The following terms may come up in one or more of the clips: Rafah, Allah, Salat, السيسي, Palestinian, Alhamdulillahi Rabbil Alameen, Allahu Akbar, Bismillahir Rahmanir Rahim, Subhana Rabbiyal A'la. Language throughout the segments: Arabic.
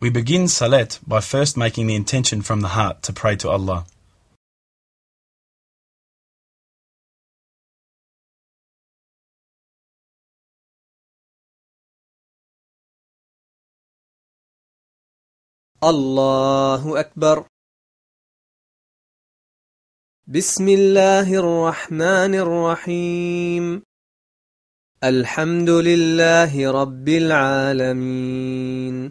We begin Salat by first making the intention from the heart to pray to Allah. Allahu Akbar. Bismillahir Rahmanir Rahim. Alhamdulillahi Rabbil Alameen.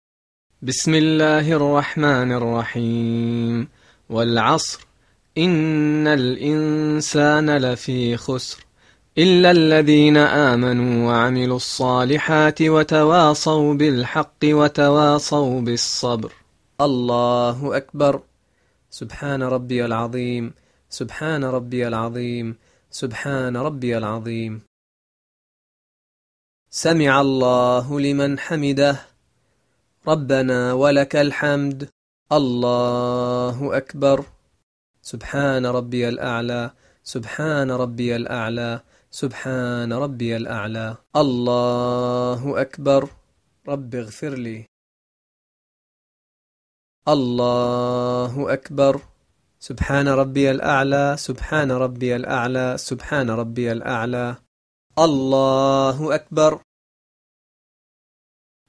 Bismillahir Rahmanir Rahim. Wal asr, innal insana lafi khusr, illa alladhina amanu wa amilus salihati wa tawasaw bil haqqi wa tawasaw bis sabr. Allahu Akbar. Subhana rabbiyal azim, subhana rabbiyal azim, subhana rabbiyal azim. Sami'a Allahu liman hamidah. ربنا ولك الحمد. الله أكبر. سبحان ربي الأعلى، سبحان ربي الأعلى، سبحان ربي الأعلى. الله أكبر. رب اغفر لي. الله أكبر. سبحان ربي الأعلى، سبحان ربي الأعلى، سبحان ربي الأعلى. الله أكبر.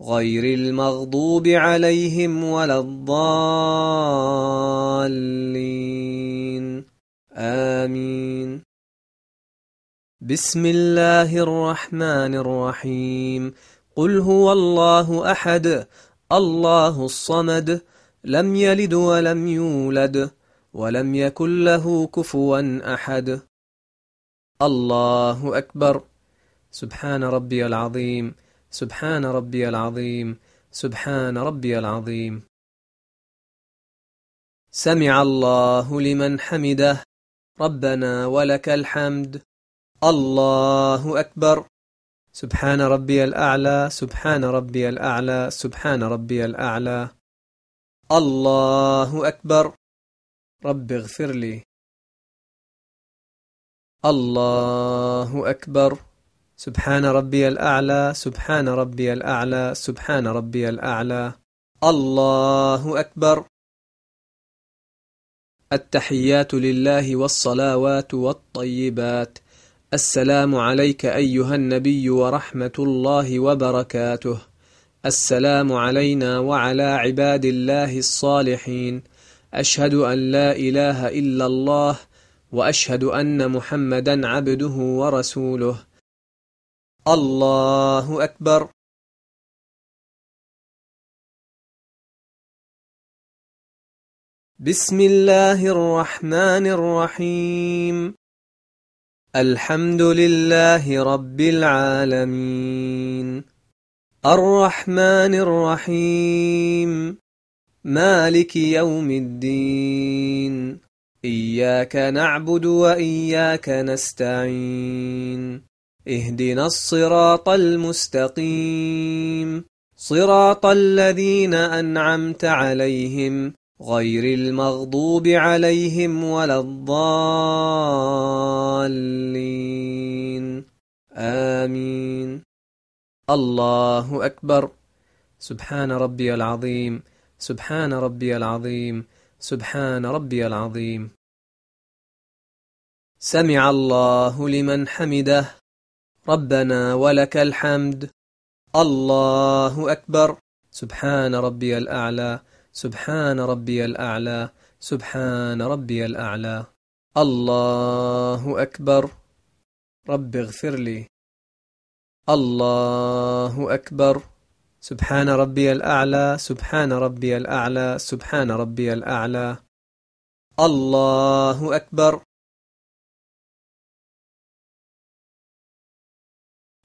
غير المغضوب عليهم ولا الضالين. آمين. بسم الله الرحمن الرحيم. قل هو الله أحد، الله الصمد، لم يلد ولم يولد، ولم يكن له كفوا أحد. الله أكبر. سبحان ربي العظيم، سبحان ربي العظيم، سبحان ربي العظيم. سمع الله لمن حمده. ربنا ولك الحمد. الله أكبر. سبحان ربي الأعلى، سبحان ربي الأعلى، سبحان ربي الأعلى. الله أكبر. رب اغفر لي. الله أكبر. سبحان ربي الأعلى، سبحان ربي الأعلى، سبحان ربي الأعلى. الله أكبر. التحيات لله والصلوات والطيبات. السلام عليك أيها النبي ورحمة الله وبركاته. السلام علينا وعلى عباد الله الصالحين. أشهد أن لا إله إلا الله وأشهد أن محمدا عبده ورسوله. الله أكبر. بسم الله الرحمن الرحيم. الحمد لله رب العالمين. الرحمن الرحيم. مالك يوم الدين. إياك نعبد وإياك نستعين. اهدنا الصراط المستقيم. صراط الذين أنعمت عليهم، غير المغضوب عليهم ولا الضالين. آمين. الله أكبر. سبحان ربي العظيم، سبحان ربي العظيم، سبحان ربي العظيم. سمع الله لمن حمده. ربنا ولك الحمد. الله أكبر. سبحان ربي الأعلى، Subhana Rabbiyal A'la, Subhana Rabbiyal A'la. Allahu Akbar, Rabbi ighfirli. Allahu Akbar, Subhana Rabbiyal A'la, Subhana Rabbiyal A'la, Subhana Rabbiyal A'la. Allahu Akbar.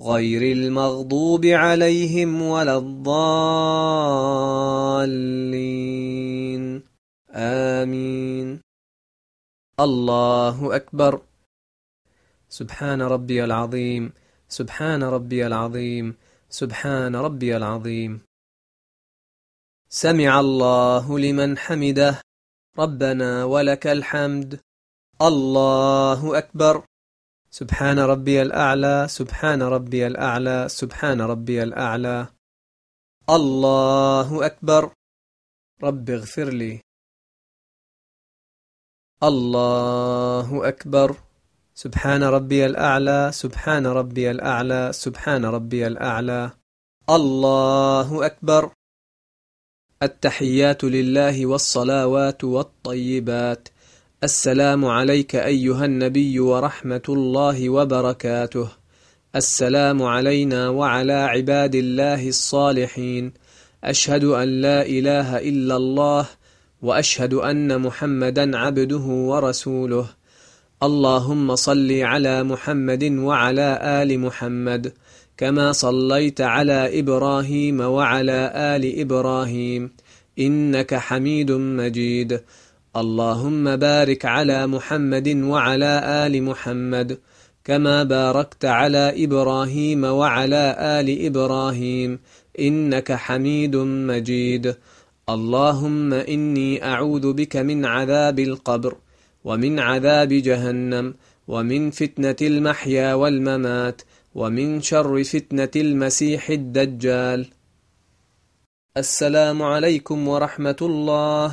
غير المغضوب عليهم ولا الضالين آمين الله أكبر سبحان ربي العظيم سبحان ربي العظيم سبحان ربي العظيم سمع الله لمن حمده ربنا ولك الحمد الله أكبر سبحان ربي الأعلى سبحان ربي الأعلى سبحان ربي الأعلى الله أكبر رب اغفر لي الله أكبر سبحان ربي الأعلى سبحان ربي الأعلى سبحان ربي الأعلى الله أكبر التحيات لله والصلوات والطيبات السلام عليك أيها النبي ورحمة الله وبركاته السلام علينا وعلى عباد الله الصالحين أشهد أن لا إله إلا الله وأشهد أن محمدا عبده ورسوله اللهم صل على محمد وعلى آل محمد كما صليت على إبراهيم وعلى آل إبراهيم إنك حميد مجيد اللهم بارك على محمد وعلى آل محمد كما باركت على إبراهيم وعلى آل إبراهيم إنك حميد مجيد اللهم إني أعوذ بك من عذاب القبر ومن عذاب جهنم ومن فتنة المحيا والممات ومن شر فتنة المسيح الدجال السلام عليكم ورحمة الله